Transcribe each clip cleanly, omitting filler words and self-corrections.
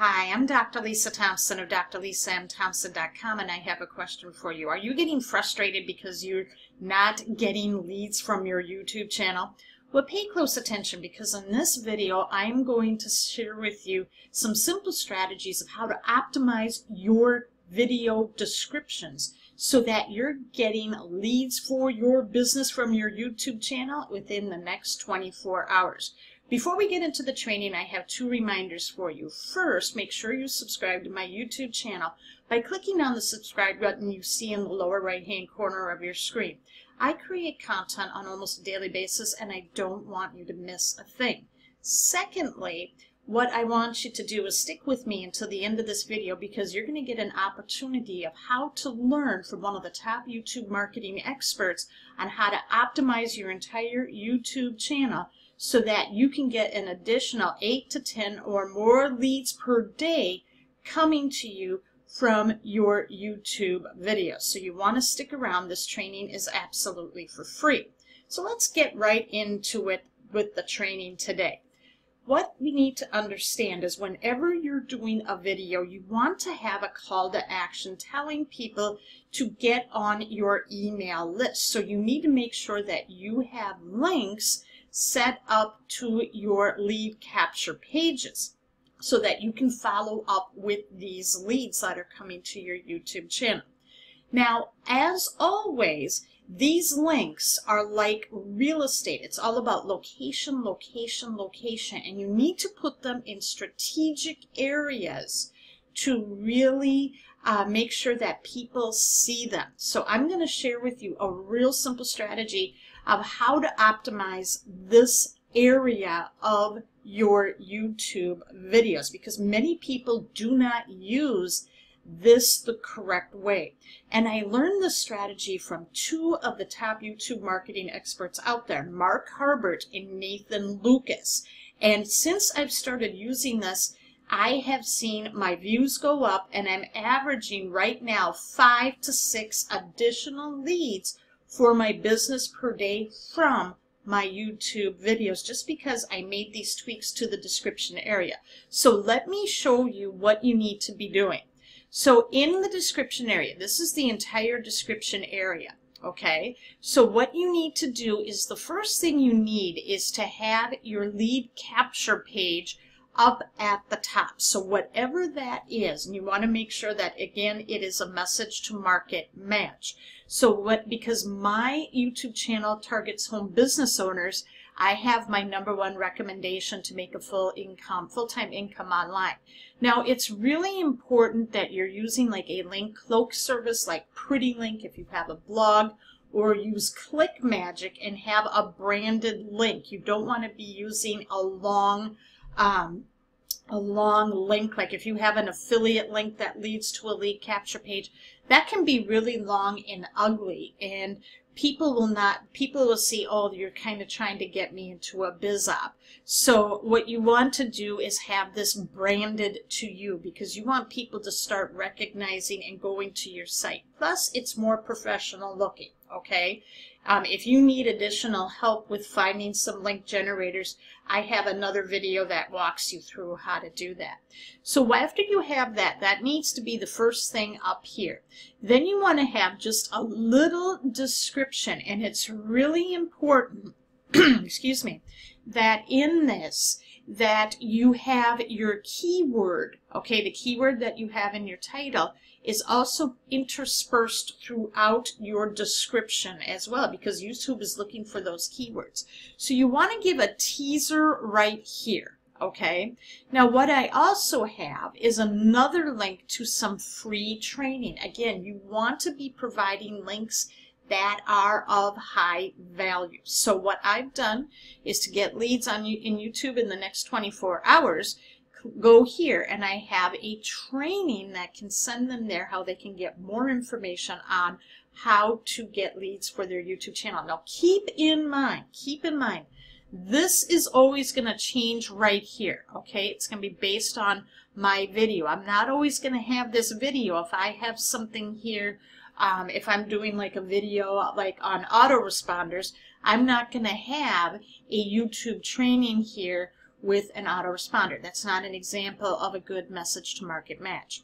Hi, I'm Dr. Lisa Thompson of drlisamthompson.com, and I have a question for you. Are you getting frustrated because you're not getting leads from your YouTube channel? Well, pay close attention, because in this video, I'm going to share with you some simple strategies of how to optimize your video descriptions so that you're getting leads for your business from your YouTube channel within the next 24 hours. Before we get into the training, I have two reminders for you. First, make sure you subscribe to my YouTube channel by clicking on the subscribe button you see in the lower right-hand corner of your screen. I create content on almost a daily basis, and I don't want you to miss a thing. Secondly, what I want you to do is stick with me until the end of this video, because you're going to get an opportunity of how to learn from one of the top YouTube marketing experts on how to optimize your entire YouTube channel so that you can get an additional 8 to 10 or more leads per day coming to you from your YouTube videos. So you want to stick around. This training is absolutely for free. So let's get right into it with the training today. What we need to understand is whenever you're doing a video, you want to have a call to action telling people to get on your email list. So you need to make sure that you have links set up to your lead capture pages so that you can follow up with these leads that are coming to your YouTube channel. Now, as always, these links are like real estate. It's all about location, location, location, and you need to put them in strategic areas to really make sure that people see them. So I'm going to share with you a real simple strategy of how to optimize this area of your YouTube videos, because many people do not use this the correct way. And I learned this strategy from two of the top YouTube marketing experts out there, Mark Harbert and Nathan Lucas. And since I've started using this, I have seen my views go up, and I'm averaging right now 5 to 6 additional leads for my business per day from my YouTube videos, just because I made these tweaks to the description area. So let me show you what you need to be doing. So in the description area, this is the entire description area, okay? So what you need to do is, the first thing you need is to have your lead capture page up at the top. So whatever that is, and you want to make sure that, again, it is a message to market match. So because my YouTube channel targets home business owners, I have my #1 recommendation to make a full-time income online. Now, it's really important that you're using like a link cloak service like PrettyLink if you have a blog, or use ClickMagic and have a branded link. You don't want to be using a long link. Like if you have an affiliate link that leads to a lead capture page, that can be really long and ugly, and people will see, oh, you're kind of trying to get me into a biz op. So what you want to do is have this branded to you, because you want people to start recognizing and going to your site. Plus, it's more professional looking, okay? If you need additional help with finding some link generators, I have another video that walks you through how to do that. So after you have that, that needs to be the first thing up here. Then you want to have just a little description, and it's really important, excuse me, that in this, that you have your keyword, okay, the keyword that you have in your title is also interspersed throughout your description as well, because YouTube is looking for those keywords. So you want to give a teaser right here, okay? Now, what I also have is another link to some free training. Again, you want to be providing links that are of high value. So what I've done is, to get leads in YouTube in the next 24 hours, go here, and I have a training that can send them there, how they can get more information on how to get leads for their YouTube channel. Now, keep in mind, this is always going to change right here, okay? It's going to be based on my video. I'm not always going to have this video. If I have something here, if I'm doing like a video like on autoresponders, I'm not going to have a YouTube training here with an autoresponder. That's not an example of a good message to market match.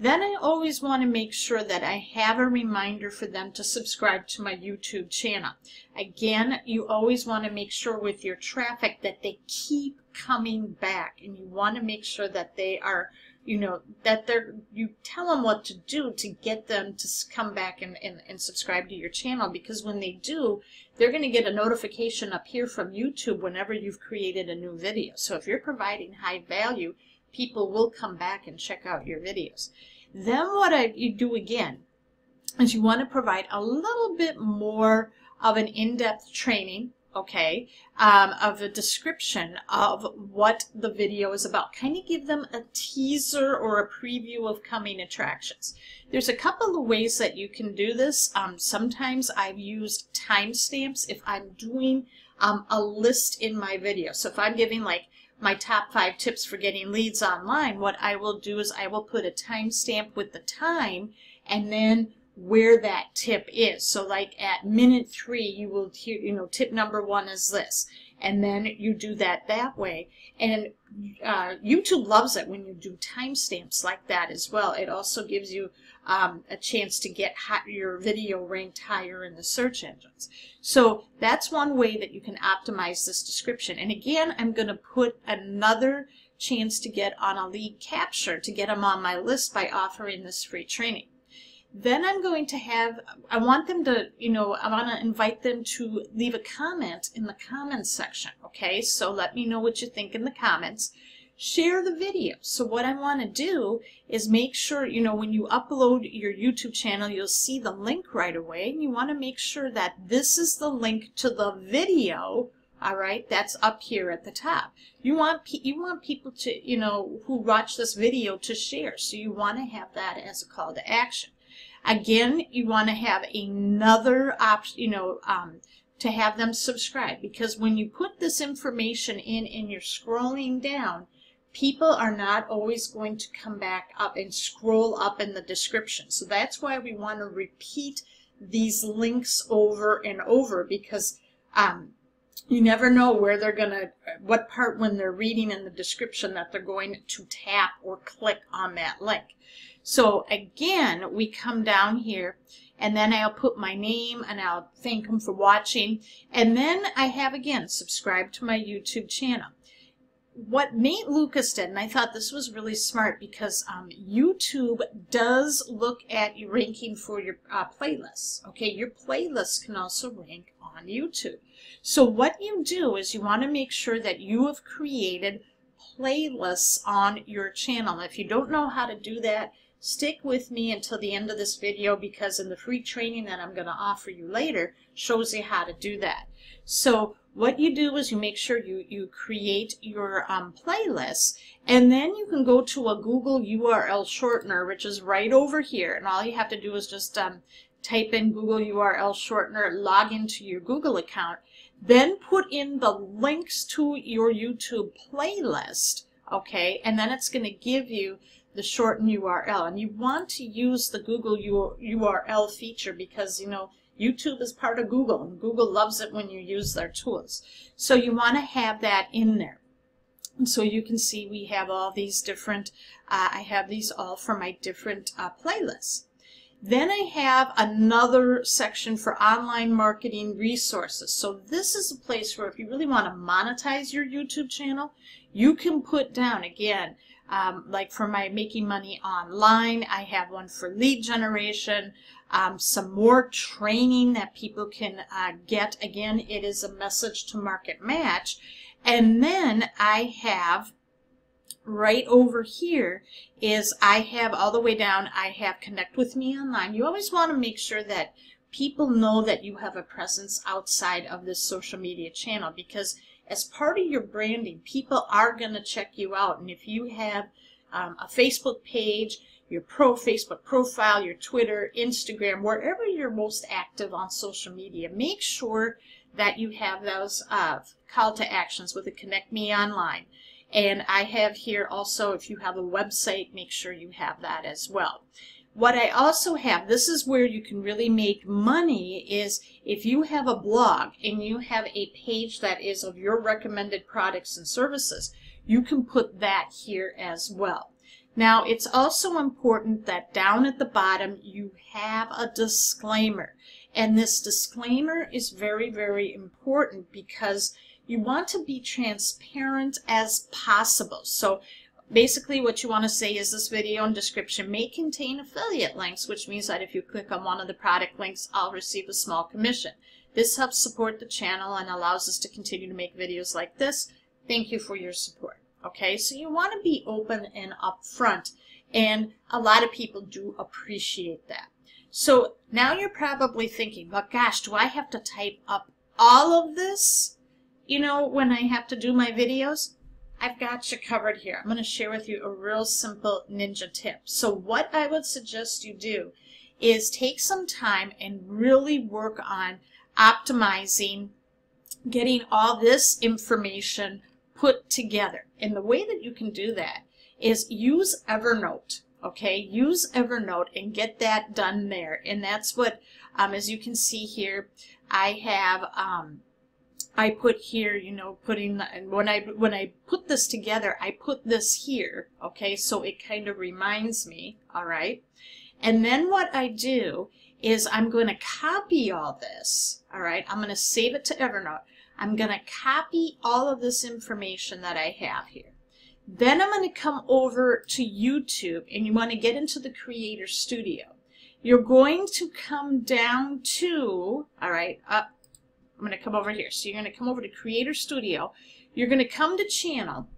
Then I always want to make sure that I have a reminder for them to subscribe to my YouTube channel. Again, you always want to make sure with your traffic that they keep coming back, and you want to make sure that they are, you know, that they're, you tell them what to do to get them to come back and subscribe to your channel, because when they do, they're going to get a notification up here from YouTube whenever you've created a new video. So if you're providing high value, people will come back and check out your videos. Then what you do again is you want to provide a little bit more of an in-depth training, okay, of a description of what the video is about. Kind of give them a teaser or a preview of coming attractions. There's a couple of ways that you can do this. Sometimes I've used timestamps if I'm doing a list in my video. So if I'm giving like my top 5 tips for getting leads online, what I will do is I will put a timestamp with the time and then where that tip is. So like at minute 3, you will hear, you know, tip number 1 is this, and then you do that way. And YouTube loves it when you do timestamps like that as well. It also gives you a chance to get your video ranked higher in the search engines. So that's one way that you can optimize this description. And again, I'm going to put another chance to get on a lead capture to get them on my list by offering this free training. Then I'm going to have, I want them to, you know, I want to invite them to leave a comment in the comments section, okay? So let me know what you think in the comments. Share the video. So what I want to do is make sure, you know, when you upload your YouTube channel, you'll see the link right away, and you want to make sure that this is the link to the video. All right, that's up here at the top. You want people to, you know, who watch this video to share. So you want to have that as a call to action. Again, you want to have another option, you know, to have them subscribe, because when you put this information in and you're scrolling down, people are not always going to come back up and scroll up in the description. So that's why we want to repeat these links over and over, because you never know where they're gonna, what part when they're reading in the description that they're going to tap or click on that link. So again, we come down here, and then I'll put my name and I'll thank them for watching. And then I have, again, subscribe to my YouTube channel. What Nate Lucas did, and I thought this was really smart, because YouTube does look at your ranking for your playlists. Okay, your playlists can also rank on YouTube. So what you do is you want to make sure that you have created playlists on your channel. If you don't know how to do that, stick with me until the end of this video, because in the free training that I'm going to offer you later shows you how to do that. So what you do is you make sure you create your playlists, and then you can go to a Google URL shortener, which is right over here, and all you have to do is just type in Google URL shortener, log into your Google account, then put in the links to your YouTube playlist, okay, and then it's going to give you the shortened URL. And you want to use the Google URL feature, because, you know, YouTube is part of Google, and Google loves it when you use their tools. So you want to have that in there. And so you can see we have all these different, I have these all for my different playlists. Then I have another section for online marketing resources. So this is a place where if you really want to monetize your YouTube channel, you can put down, again, like for my making money online, I have one for lead generation, some more training that people can get. Again, it is a message to market match. And then I have right over here is I have all the way down, I have connect with me online. You always want to make sure that people know that you have a presence outside of this social media channel, because as part of your branding, people are going to check you out. And if you have a Facebook page, your Facebook profile, your Twitter, Instagram, wherever you're most active on social media, make sure that you have those call to actions with a Connect Me Online. And I have here also, if you have a website, make sure you have that as well. What I also have, this is where you can really make money, is if you have a blog and you have a page that is of your recommended products and services, you can put that here as well. Now, it's also important that down at the bottom you have a disclaimer. And this disclaimer is very, very important because you want to be transparent as possible. So basically what you want to say is this video and description may contain affiliate links, which means that if you click on one of the product links, I'll receive a small commission. This helps support the channel and allows us to continue to make videos like this. Thank you for your support. Okay, so you want to be open and upfront, and a lot of people do appreciate that. So now you're probably thinking, well, gosh, do I have to type up all of this, you know, when I have to do my videos? I've got you covered here. I'm going to share with you a real simple ninja tip. So what I would suggest you do is take some time and really work on optimizing, getting all this information put together. And the way that you can do that is use Evernote, okay? Use Evernote and get that done there. And that's what, as you can see here, I have, I put here, you know, putting, and when I put this together, I put this here, okay? So it kind of reminds me, all right? And then what I do is I'm going to copy all this, all right? I'm going to save it to Evernote. I'm going to copy all of this information that I have here. Then I'm going to come over to YouTube, and you want to get into the Creator Studio. You're going to come down to, all right, up. I'm going to come over here. So you're going to come over to Creator Studio. You're going to come to Channel,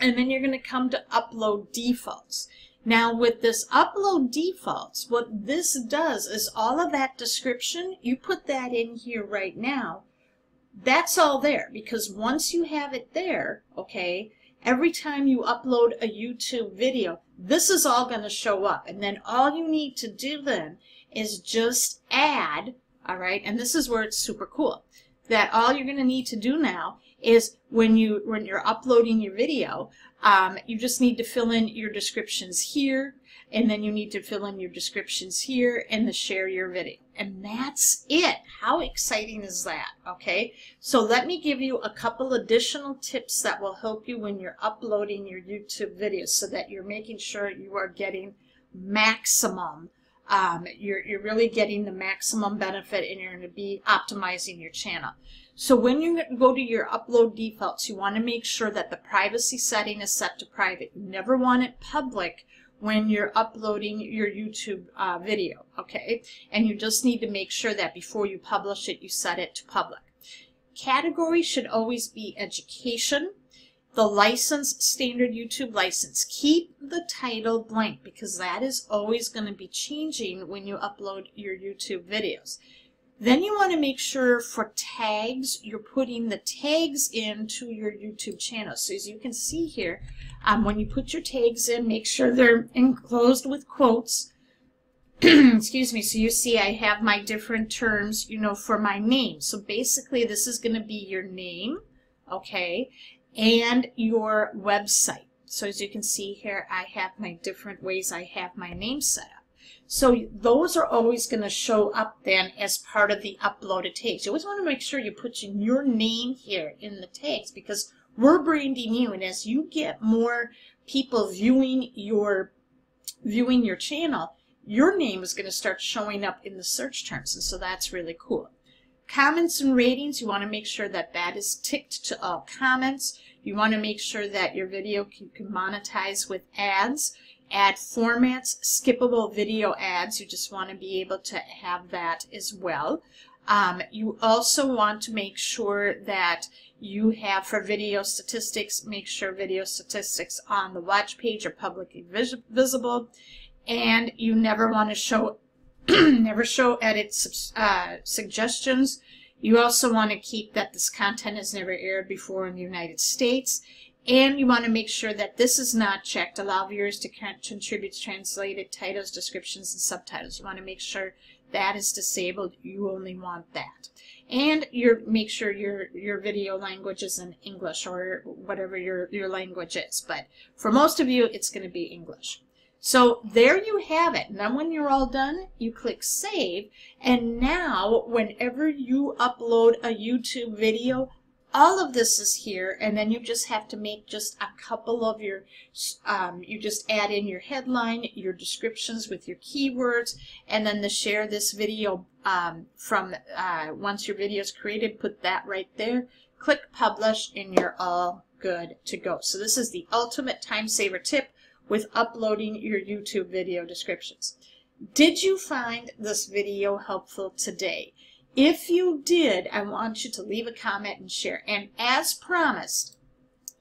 and then you're going to come to Upload Defaults. Now with this Upload Defaults, what this does is all of that description, you put that in here right now. That's all there, because once you have it there, okay, every time you upload a YouTube video, this is all going to show up. And then all you need to do then is just add, all right, and this is where it's super cool, that all you're going to need to do now is when you're uploading your video, you just need to fill in your descriptions here, and then you need to fill in your descriptions here and the share your video. And that's it. How exciting is that? Okay, so let me give you a couple additional tips that will help you when you're uploading your YouTube videos so that you're making sure you are getting maximum, you're really getting the maximum benefit, and you're going to be optimizing your channel. So when you go to your upload defaults, you want to make sure that the privacy setting is set to private. You never want it public when you're uploading your YouTube video, okay? And you just need to make sure that before you publish it, you set it to public. Category should always be education. The license, standard YouTube license. Keep the title blank because that is always going to be changing when you upload your YouTube videos. Then you want to make sure for tags, you're putting the tags into your YouTube channel. So as you can see here, when you put your tags in, make sure they're enclosed with quotes. Excuse me. So you see I have my different terms, you know, for my name. So basically this is going to be your name, okay, and your website. So as you can see here, I have my different ways I have my name set up. So those are always going to show up then as part of the uploaded tags. You always want to make sure you're putting your name here in the tags because we're branding you, and as you get more people viewing your channel, your name is going to start showing up in the search terms, and so that's really cool. Comments and ratings, you want to make sure that that is ticked to all comments. You want to make sure that your video can monetize with ads. Ad formats, skippable video ads, you just want to be able to have that as well. You also want to make sure that you have, for video statistics, make sure video statistics on the watch page are publicly visible, and you never want to show never show edit suggestions. You also want to keep that this content has never aired before in the United States. And you want to make sure that this is not checked. Allow viewers to contribute translated titles, descriptions, and subtitles. You want to make sure that is disabled. You only want that. And make sure your video language is in English or whatever your language is. But for most of you, it's going to be English. So there you have it. And then when you're all done, you click Save. And now, whenever you upload a YouTube video, all of this is here, and then you just have to make just a couple of your, you just add in your headline, your descriptions with your keywords, and then the share this video from once your video is created, put that right there, click publish, and you're all good to go. So this is the ultimate time saver tip with uploading your YouTube video descriptions. Did you find this video helpful today? If you did, I want you to leave a comment and share. And as promised,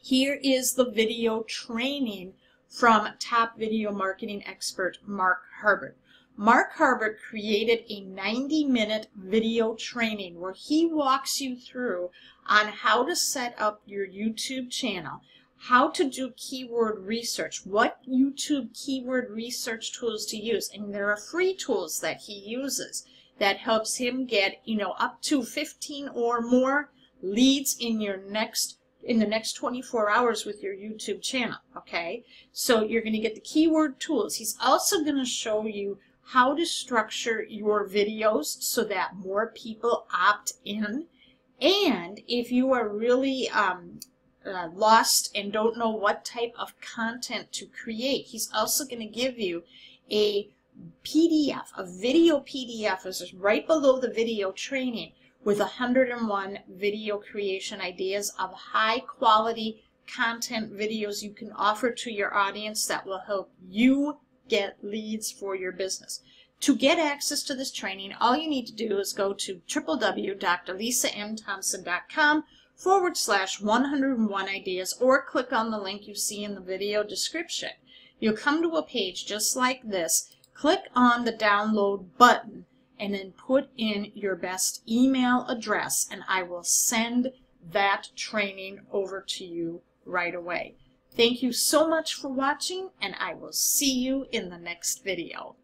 here is the video training from top video marketing expert Mark Harbert. Mark Harbert created a 90-minute video training where he walks you through on how to set up your YouTube channel, how to do keyword research, what YouTube keyword research tools to use, and there are free tools that he uses that helps him get, you know, up to 15 or more leads in your in the next 24 hours with your YouTube channel, okay? So you're going to get the keyword tools. He's also going to show you how to structure your videos so that more people opt in. And if you are really lost and don't know what type of content to create, he's also going to give you a PDF, a video PDF. This is right below the video training with 101 video creation ideas of high quality content videos you can offer to your audience that will help you get leads for your business. To get access to this training, all you need to do is go to www.drlisamthompson.com/101ideas or click on the link you see in the video description. You'll come to a page just like this. Click on the download button and then put in your best email address, and I will send that training over to you right away. Thank you so much for watching, and I will see you in the next video.